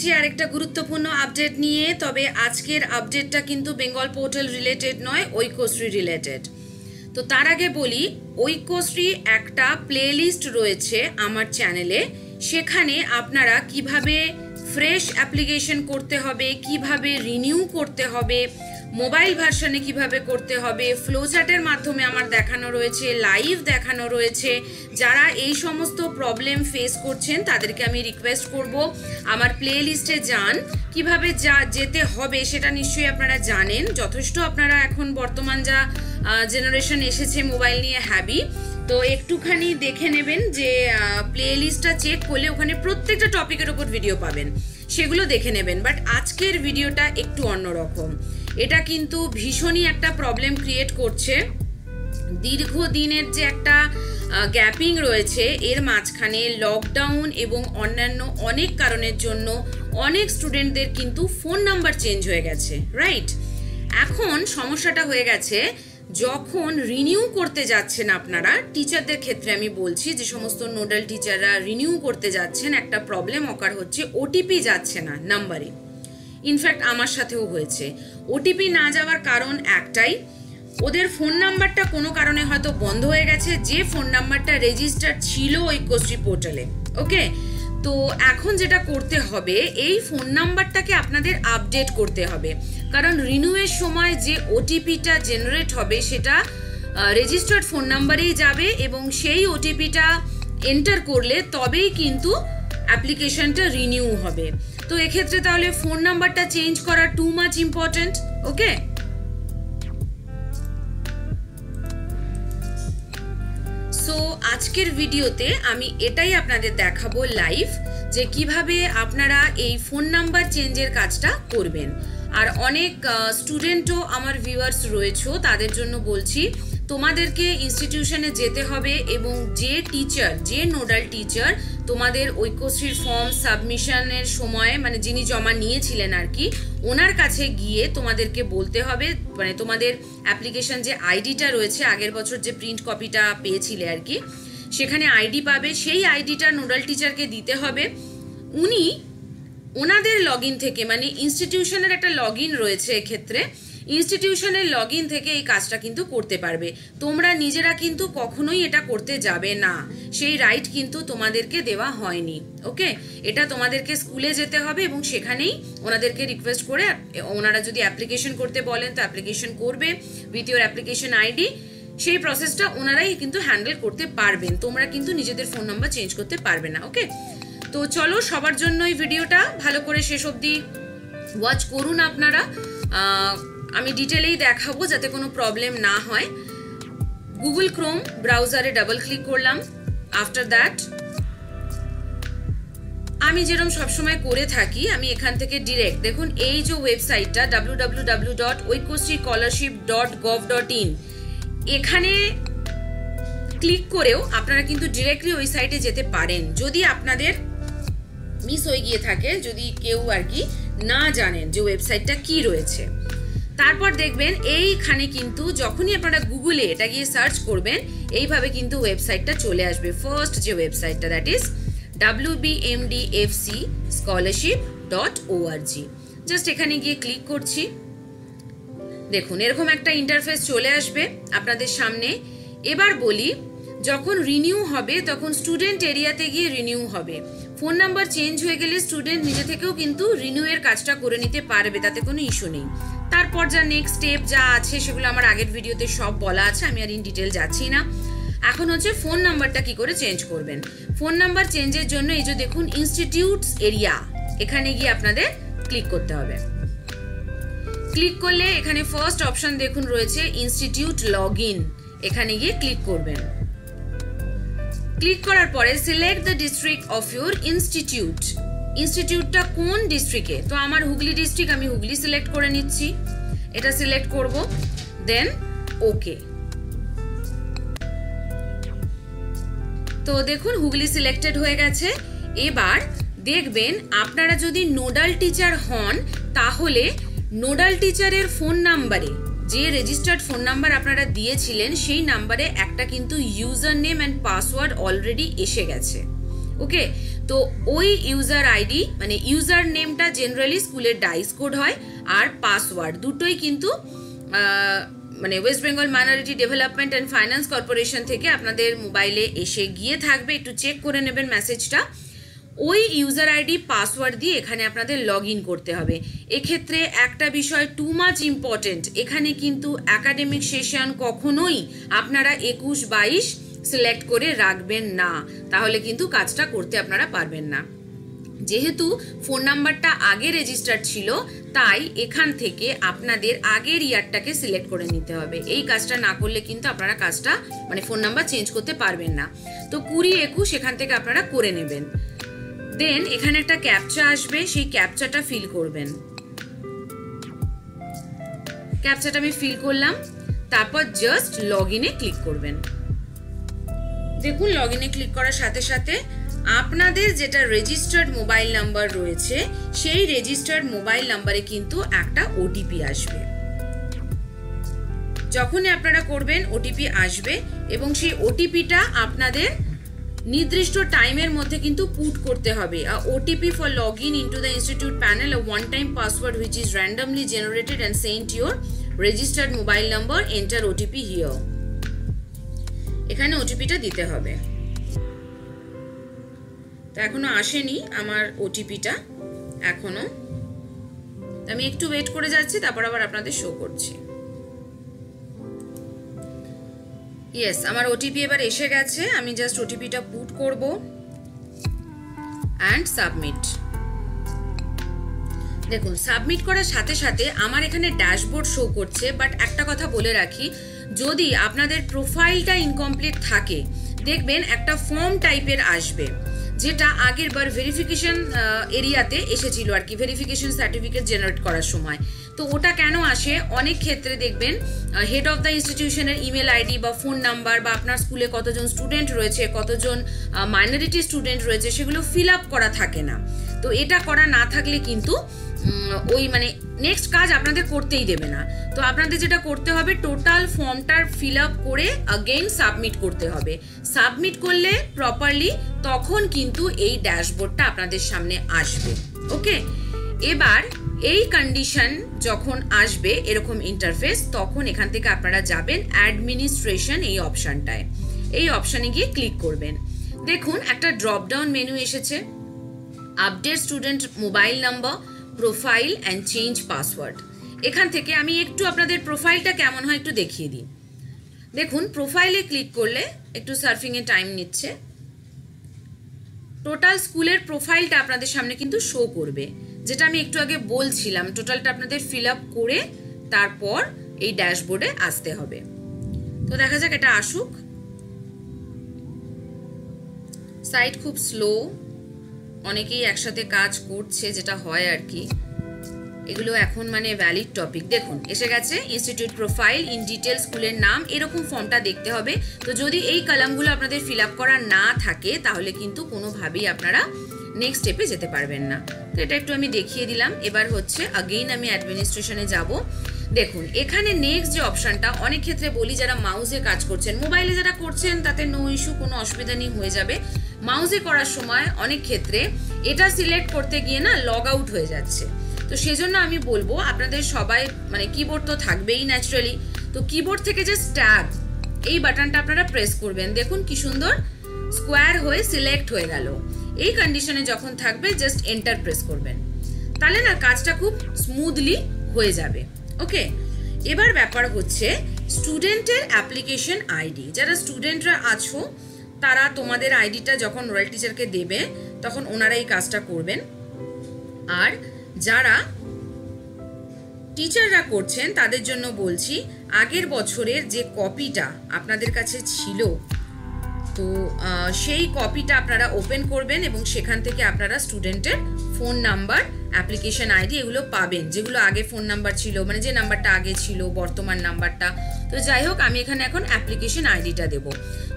এসেছি আরেকটা গুরুত্বপূর্ণ আপডেট নিয়ে। তবে আজকের আপডেটটা কিন্তু বেঙ্গল পোর্টাল রিলেটেড নয়, ঐক্যশ্রী রিলেটেড। তো তার আগে বলি, ঐক্যশ্রী একটা প্লেলিস্ট রয়েছে আমার চ্যানেলে, সেখানে আপনারা কিভাবে ফ্রেশ অ্যাপ্লিকেশন করতে হবে, কিভাবে রিনিউ করতে হবে, মোবাইল ভার্সনে কিভাবে করতে হবে, ফ্লোচার্টের মাধ্যমে আমার দেখানো রয়েছে, লাইভ দেখানো রয়েছে। যারা এই সমস্ত প্রবলেম ফেস করছেন তাদেরকে আমি রিকোয়েস্ট করব আমার প্লে লিস্টে যান। কিভাবে যেতে হবে সেটা নিশ্চয়ই আপনারা জানেন, যথেষ্ট আপনারা এখন বর্তমান যা জেনারেশন এসেছে মোবাইল নিয়ে হ্যাবি, তো একটুখানি দেখে নেবেন যে প্লে লিস্টটা চেক করলে ওখানে প্রত্যেকটা টপিকের ওপর ভিডিও পাবেন, সেগুলো দেখে নেবেন। বাট আজকের ভিডিওটা একটু অন্যরকম, এটা কিন্তু ভীষণই একটা প্রবলেম ক্রিয়েট করছে। দীর্ঘদিনের যে একটা গ্যাপিং রয়েছে, এর মাঝখানে লকডাউন এবং অন্যান্য অনেক কারণের জন্য অনেক স্টুডেন্টদের কিন্তু ফোন নাম্বার চেঞ্জ হয়ে গেছে, রাইট? এখন সমস্যাটা হয়ে গেছে, যখন রিনিউ করতে যাচ্ছেন আপনারা, টিচারদের ক্ষেত্রে আমি বলছি, যে সমস্ত নোডাল টিচাররা রিনিউ করতে যাচ্ছেন, একটা প্রবলেম অকার হচ্ছে, ওটিপি যাচ্ছে না নাম্বারে। ইনফ্যাক্ট আমার সাথেও হয়েছে। ওটিপি না যাওয়ার কারণ একটাই, ওদের ফোন নাম্বারটা কোনো কারণে হয়তো বন্ধ হয়ে গেছে, যে ফোন নাম্বারটা রেজিস্টার ছিল ঐক্যশ্রী পোর্টালে। ওকে, তো এখন যেটা করতে হবে, এই ফোন নাম্বারটাকে আপনাদের আপডেট করতে হবে, কারণ রিনিউয়ের সময় যে ওটিপিটা জেনারেট হবে সেটা রেজিস্টার্ড ফোন নাম্বারেই যাবে, এবং সেই ওটিপিটা এন্টার করলে তবেই কিন্তু অ্যাপ্লিকেশনটা রিনিউ হবে। তো এক্ষেত্রে তাহলে ফোন নাম্বারটা চেঞ্জ করা too much important. Okay, so আজকের ভিডিওতে আমি এটাই আপনাদের দেখাবো লাইভ, যে কিভাবে আপনারা এই ফোন নাম্বার চেঞ্জের কাজটা করবেন। আর অনেক স্টুডেন্টও আমার ভিউয়ার্স রয়েছে, তাদের জন্য বলছি, তোমাদেরকে ইনস্টিটিউশনে যেতে হবে এবং যে টিচার, যে নোডাল টিচার তোমাদের ঐক্যশ্রীর ফর্ম সাবমিশনের সময়, মানে যিনি জমা নিয়েছিলেন আর কি, ওনার কাছে গিয়ে তোমাদেরকে বলতে হবে, মানে তোমাদের অ্যাপ্লিকেশন যে আইডিটা রয়েছে, আগের বছর যে প্রিন্ট কপিটা পেয়েছিলে আর কি, সেখানে আইডি পাবে, সেই আইডিটা নোডাল টিচারকে দিতে হবে। উনি ওনাদের লগ ইন থেকে, মানে ইনস্টিটিউশনের একটা লগ ইন রয়েছে এক্ষেত্রে, ইনস্টিটিউশনের লগ ইন থেকে এই কাজটা কিন্তু করতে পারবে। তোমরা নিজেরা কিন্তু কখনোই এটা করতে যাবে না, সেই রাইট কিন্তু তোমাদেরকে দেওয়া হয়নি। ওকে, এটা তোমাদেরকে স্কুলে যেতে হবে এবং সেখানেই ওনাদেরকে রিকোয়েস্ট করে, ওনারা যদি অ্যাপ্লিকেশন করতে বলেন তো অ্যাপ্লিকেশন করবে উইথ ইউর অ্যাপ্লিকেশন আইডি, সেই প্রসেসটা ওনারাই কিন্তু হ্যান্ডেল করতে পারবেন। তোমরা কিন্তু নিজেদের ফোন নাম্বার চেঞ্জ করতে পারবে না। ওকে, তো চলো, সবার জন্য এই ভিডিওটা ভালো করে শেষ অবধি ওয়াচ করুন আপনারা, আমি ডিটেলেই দেখাবো যাতে কোনো প্রবলেম না হয়। গুগল ক্রোম ব্রাউজারে ডাবল ক্লিক করলাম। আফটার দ্যাট আমি যেরকম সবসময় করে থাকি, আমি এখান থেকে ডিরেক্ট, দেখুন এই যে ওয়েবসাইটটা www.scholarship.gov.in, এখানে ক্লিক করেও আপনারা কিন্তু ডিরেক্টলি ওই সাইটে যেতে পারেন, যদি আপনাদের মিস হয়ে গিয়ে থাকে, যদি কেউ আর কি না জানেন যে ওয়েবসাইটটা কি রয়েছে। তারপর দেখবেন এইখানে কিন্তু যখনই আপনারা গুগলে এটা গিয়ে সার্চ করবেন, এইভাবে কিন্তু ওয়েবসাইটটা চলে আসবে। ফার্স্ট যে ওয়েবসাইটটা, দ্যাট ইজ wbmdfc.scholarship.org। জাস্ট এখানে গিয়ে ক্লিক করছি, দেখুন এরকম একটা ইন্টারফেস চলে আসবে আপনাদের সামনে। এবার বলি, যখন রিনিউ হবে তখন স্টুডেন্ট এরিয়াতে গিয়ে রিনিউ হবে। ফোন নাম্বার চেঞ্জ হয়ে গেলে স্টুডেন্ট নিজে থেকেও কিন্তু রিনিউয়ের কাজটা করে নিতে পারবে, তাতে কোনো ইস্যু নেই। তারপর যা নেক্সট স্টেপ যা আছে সেগুলো আমার আগের ভিডিওতে সব বলা আছে, আমি আর ইন ডিটেল যাচ্ছি না। এখন হচ্ছে ফোন নাম্বারটা কি করে চেঞ্জ করবেন। ফোন নাম্বার চেঞ্জের জন্য এই যে দেখুন ইনস্টিটিউটস এরিয়া, এখানে গিয়ে আপনাদের ক্লিক করতে হবে। ক্লিক করলে এখানে ফার্স্ট অপশন দেখুন রয়েছে ইনস্টিটিউট লগ ইন, এখানে গিয়ে ক্লিক করবেন। ক্লিক করার পরে select the district of your institute, ইনস্টিটিউটটা কোন ডিস্ট্রিক্টে। তো আমার হুগলি ডিস্ট্রিক্ট, আমি হুগলি সিলেক্ট করে নিচ্ছি, এটা সিলেক্ট করব, দেন ওকে। তো দেখুন হুগলি সিলেক্টেড হয়ে গেছে। এবার দেখবেন আপনারা যদি নোডাল টিচার হন, তাহলে নোডাল টিচারের ফোন নাম্বারে, যে রেজিস্টার্ড ফোন নাম্বার আপনারা দিয়েছিলেন সেই নাম্বারে একটা কিন্তু user name and password already এসে গেছে। ओके तो ओई यूजार आईडी माने यूजार नेमटा जनरली स्कूलेर डाइस कोड हय आर पासवर्ड दुटोई किन्तु माने West Bengal minority development and finance corporation थेके आपनादेर मोबाइले एसे गिये थाकबे एकटु चेक करे नेबेन मेसेजटा ओई यूजार आईडी पासवर्ड दिए एखाने आपनादेर लग इन करते हबे। एक क्षेत्रे एकटा विषय टू माच इम्पोर्टेंट एखाने किन्तु एकाडेमिक सेशन कखनोई आपनारा 21-22 सिलेक्ट करे राखबेन ना ताहले किन्तु काजटा करते आपनारा पारबेन ना। जेहेतु फोन नम्बरटा आगे रेजिस्टार्ड छिलो ताई एखान थेके आपनादेर आगेर यारटाके सिलेक्ट करे निते हबे। एई काजटा ना करले किन्तु आपनारा काजटा माने फोन नम्बर चेंज करते पारबेन ना। तो 20-21 एखान थेके आपनारा करे नेबेन। देन एखाने एकटा कैपचा आसबे सेई कैपचाटा फिल करबेन। कैपचाटा आमि फिल करलाम तारपर जस्ट लगिने क्लिक करबेन। देखो लग इने क्लिक करार साथे साथे आपनादेर जेटा रेजिस्टार्ड मोबाइल नम्बर रयेछे सेई रेजिस्टार्ड मोबाइल नम्बरे किन्तु एकटा ओटीपी आसबे। जखोनी आपनारा करबेन ओटीपी आसबे एबं सेई ओटीपिटा आपनादेर निर्दिष्ट टाइमेर मध्य किन्तु पुट करते हबे। OTP for log in into the institute panel a one time password which is randomly generated and sent your registered mobile number enter OTP here एखाने ओटीपीटा दिते हबे। तो एखोनो आसेनी आमार ओटीपीटा एखोनो आमि एकटु वेट करे जाच्छि तारपर आबार आपनादेर शो करछि। यस आमार ओटीपी एबार एसे गेछे आमि जस्ट ओटीपीटा पुट करब एंड सबमिट। देखुन सबमिट करार साथे साथे आमार एखाने डैशबोर्ड शो करछे बाट एकटा कथा बोले राखि যদি আপনাদের প্রোফাইলটা ইনকমপ্লিট থাকে দেখবেন একটা ফর্ম টাইপের আসবে যেটা আগের বার ভেরিফিকেশন এরিয়াতে এসেছিল আর কি ভেরিফিকেশন সার্টিফিকেট জেনারেট করার সময়। তো ওটা কেন আসে অনেক ক্ষেত্রে দেখবেন হেড অফ দ্য ইনস্টিটিউশনের ইমেল আইডি বা ফোন নাম্বার বা আপনার স্কুলে কতজন স্টুডেন্ট রয়েছে কতজন মাইনরিটি স্টুডেন্ট রয়েছে সেগুলো ফিল আপ করা থাকে না। তো এটা করা না থাকলে কিন্তু ওই মানে নেক্সট কাজ আপনাদের করতেই দেবে না। তো আপনাদের যেটা করতে হবে টোটাল ফর্মটার ফিল আপ করে अगेन সাবমিট করতে হবে। সাবমিট করলে প্রপারলি তখন কিন্তু এই ড্যাশবোর্ডটা আপনাদের সামনে আসবে। ওকে এবার এই কন্ডিশন যখন আসবে এরকম ইন্টারফেস তখন এখান থেকে আপনারা যাবেন অ্যাডমিনিস্ট্রেশন এই অপশনটায়। এই অপশনে গিয়ে ক্লিক করবেন। দেখুন একটা ড্রপ ডাউন মেনু এসেছে update student mobile number profile and change password. एखान थेके आमी एकटू आपनादेर प्रोफाइलटा केमन हय एकटू देखिए दिई। देखुन प्रोफाइले क्लिक करले एकटू सार्फिंग ए टाइम निच्छे टोटाल स्कूलेर प्रोफाइलटा आपनादेर सामने किन्तु शो करबे जेटा आमी एकटू आगे बोलछिलाम टोटालटा आपनादेर फिल आप करे तारपर एई डैशबोर्डे आसते हबे। तो देखा जाक एटा आसुक साइट खूब स्लो अनेकेई एकसाथे काज करछे जेटा हय आर कि एगुलो एखोन माने वैलिड टपिक। देखुन एसे गेछे इन्स्टिट्यूट प्रोफाइल इन डिटेल स्कूलेर नाम एरकम फर्मटा देखते हबे। तो जोदि एई कलमगुलो आपनादेर फिलआप करा ना थाके ताहले किन्तु कोनोभाबेई आपनारा नेक्स्ट स्टेपे जेते पारबेन ना। तो एटा एकटु आमि देखिए दिलाम। एबार होच्छे अगेइन आमि एडमिनिस्ट्रेशने जाब। দেখুন এখানে নেক্সট যে অপশনটা অনেক ক্ষেত্রে বলি যারা মাউসে কাজ করছেন মোবাইলে যারা করছেন তাতে নো ইস্যু কোনো অসুবিধা নেই হয়ে যাবে। মাউসে করার সময় অনেক ক্ষেত্রে এটা সিলেক্ট করতে গিয়ে না লগ আউট হয়ে যাচ্ছে। তো সেজন্য আমি বলবো আপনাদের সবাই মানে কিবোর্ড তো থাকবেই ন্যাচারালি। তো কিবোর্ড থেকে যে ট্যাব এই বাটনটা আপনারা প্রেস করবেন। দেখুন কি সুন্দর স্কোয়ার হয়ে সিলেক্ট হয়ে গেল। এই কন্ডিশনে যখন থাকবে জাস্ট এন্টার প্রেস করবেন তাহলে না কাজটা খুব স্মুথলি হয়ে যাবে। ओके एबार ব্যাপার হচ্ছে স্টুডেন্টের অ্যাপ্লিকেশন আইডি যারা স্টুডেন্টরা আছো তারা তোমাদের আইডিটা যখন রয়্যাল টিচারকে দেবে তখন ওনারা এই কাজটা করবেন। আর যারা টিচাররা করছেন তাদের জন্য বলছি আগের বছরের যে কপিটা আপনাদের কাছে ছিল তো সেই কপিটা আপনারা ওপেন করবেন এবং সেখান থেকে আপনারা স্টুডেন্টের ফোন নাম্বার অ্যাপ্লিকেশন আইডি এগুলো পাবেন যেগুলো আগে ফোন নাম্বার ছিল মানে যে নাম্বারটা আগে ছিল বর্তমান নাম্বারটা। তো যাই হোক আমি এখানে এখন অ্যাপ্লিকেশন আইডিটা দেব।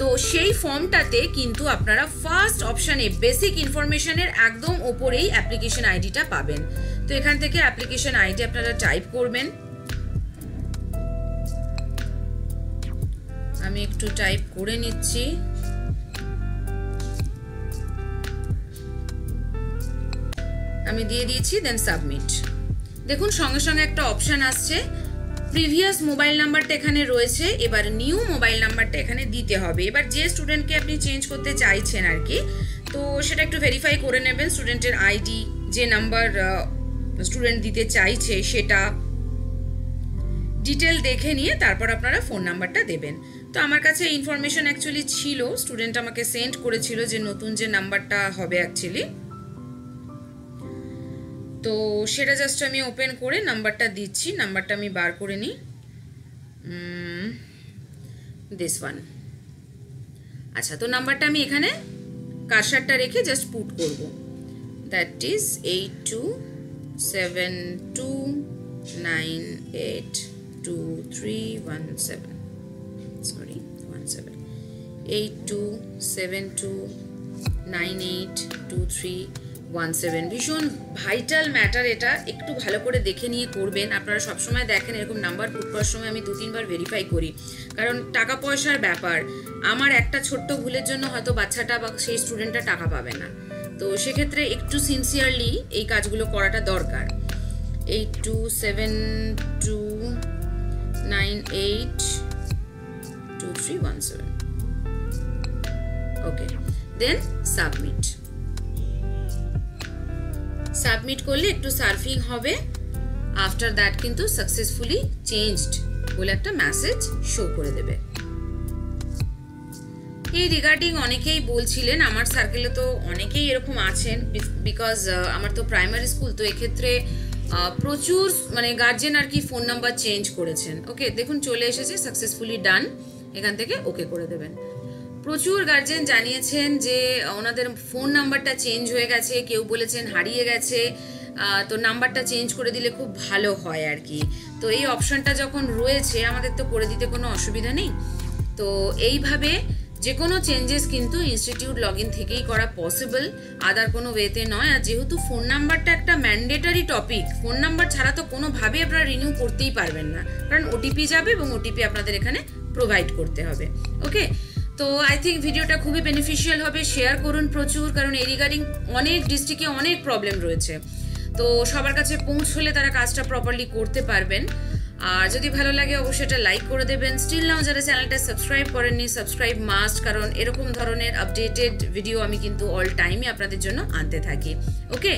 তো সেই ফর্মটাতে কিন্তু আপনারা ফার্স্ট অপশানে বেসিক ইনফরমেশনের একদম ওপরেই অ্যাপ্লিকেশন আইডিটা পাবেন। তো এখান থেকে অ্যাপ্লিকেশন আইডি আপনারা টাইপ করবেন। আমি একটু টাইপ করে নিচ্ছি। আমি দিয়ে দিয়েছি, দেন সাবমিট। দেখুন সঙ্গে সঙ্গে একটা অপশান আসছে, প্রিভিয়াস মোবাইল নাম্বারটা এখানে রয়েছে, এবার নিউ মোবাইল নাম্বারটা এখানে দিতে হবে। এবার যে স্টুডেন্টকে আপনি চেঞ্জ করতে চাইছেন আর কি, তো সেটা একটু ভেরিফাই করে নেবেন, স্টুডেন্টের আইডি, যে নাম্বার স্টুডেন্ট দিতে চাইছে সেটা ডিটেল দেখে নিয়ে তারপর আপনারা ফোন নাম্বারটা দেবেন। তো আমার কাছে ইনফরমেশান অ্যাকচুয়ালি ছিল, স্টুডেন্ট আমাকে সেন্ড করেছিল যে নতুন যে নাম্বারটা হবে অ্যাকচুয়ালি, তো সেটা জাস্ট আমি ওপেন করে নাম্বারটা দিচ্ছি, নাম্বারটা আমি বার করে নিই, দিস ওয়ান। আচ্ছা, তো নাম্বারটা আমি এখানে কার্সারটা রেখে জাস্ট পুট করব, দ্যাট ইজ 8272982317, সরি 178272982317। ভীষণ ভাইটাল ম্যাটার এটা, একটু ভালো করে দেখে নিয়ে করবেন। আপনারা সবসময় দেখেন এরকম নাম্বার পুট করার সময় আমি 2-3 বার ভেরিফাই করি, কারণ টাকা পয়সার ব্যাপার, আমার একটা ছোট্ট ভুলের জন্য হয়তো বাচ্চাটা বা সেই স্টুডেন্টটা টাকা পাবে না। তো সেক্ষেত্রে একটু সিনসিয়ারলি এই কাজগুলো করাটা দরকার। 8272982317, ওকে, দেন সাবমিট। সাবমিট করলে একটু সার্ফিং হবে, আফটার দ্যাট কিন্তু সাকসেসফুলি চেঞ্জড বলে একটা মেসেজ শো করে দেবে। এই রিগার্ডিং অনেকেই বলছিলেন, আমার সার্কেলে তো অনেকেই এরকম আছেন, বিকজ আমার তো প্রাইমারি স্কুল, তো এক্ষেত্রে প্রচুর মানে গার্জেন আর কি ফোন নাম্বার চেঞ্জ করেছেন। ওকে, দেখুন চলে এসেছে সাকসেসফুলি ডান, এখান থেকে ওকে করে দেবেন। প্রচুর গার্জেন জানিয়েছেন যে ওনাদের ফোন নাম্বারটা চেঞ্জ হয়ে গেছে, কেউ বলেছেন হারিয়ে গেছে, তো নাম্বারটা চেঞ্জ করে দিলে খুব ভালো হয় আর কি। তো এই অপশানটা যখন রয়েছে আমাদের তো করে দিতে কোনো অসুবিধা নেই। তো এইভাবে যে কোনো চেঞ্জেস কিন্তু ইনস্টিটিউট লগ ইন থেকেই করা পসিবল, আদার কোনো ওয়েতে নয়। আর যেহেতু ফোন নাম্বারটা একটা ম্যান্ডেটারি টপিক, ফোন নাম্বার ছাড়া তো কোনোভাবেই আপনারা রিনিউ করতেই পারবেন না, কারণ ওটিপি যাবে এবং ওটিপি আপনাদের এখানে প্রোভাইড করতে হবে। ওকে, তো আই থিঙ্ক ভিডিওটা খুবই বেনিফিশিয়াল হবে, শেয়ার করুন প্রচুর, কারণ এই রিগার্ডিং অনেক ডিস্ট্রিক্টে অনেক প্রবলেম রয়েছে, তো সবার কাছে পৌঁছলে তারা কাজটা প্রপারলি করতে পারবেন। আর যদি ভালো লাগে অবশ্যই এটা লাইক করে দেবেন। স্টিল নাও যারা চ্যানেলটা সাবস্ক্রাইব করেননি, সাবস্ক্রাইব মাস্ট, কারণ এরকম ধরনের আপডেটেড ভিডিও আমি কিন্তু অল টাইমই আপনাদের জন্য আনতে থাকি। ওকে,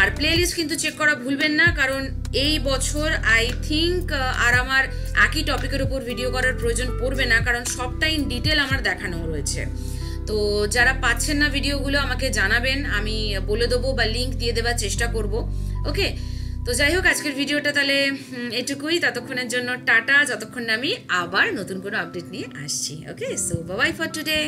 আর প্লেলিস্ট কিন্তু চেক করা ভুলবেন না, কারণ এই বছর আই থিঙ্ক আর আমার একই টপিকের উপর ভিডিও করার প্রয়োজন পড়বে না, কারণ সবটা ইন ডিটেল আমার দেখানো রয়েছে। তো যারা পাচ্ছেন না ভিডিওগুলো আমাকে জানাবেন, আমি বলে দেবো বা লিঙ্ক দিয়ে দেওয়ার চেষ্টা করব। ওকে, তো যাই হোক আজকের ভিডিওটা তাহলে এটুকুই, ততক্ষণের জন্য টাটা, যতক্ষণ না আমি আবার নতুন কোনো আপডেট নিয়ে আসছি। Okay, so bye bye for today.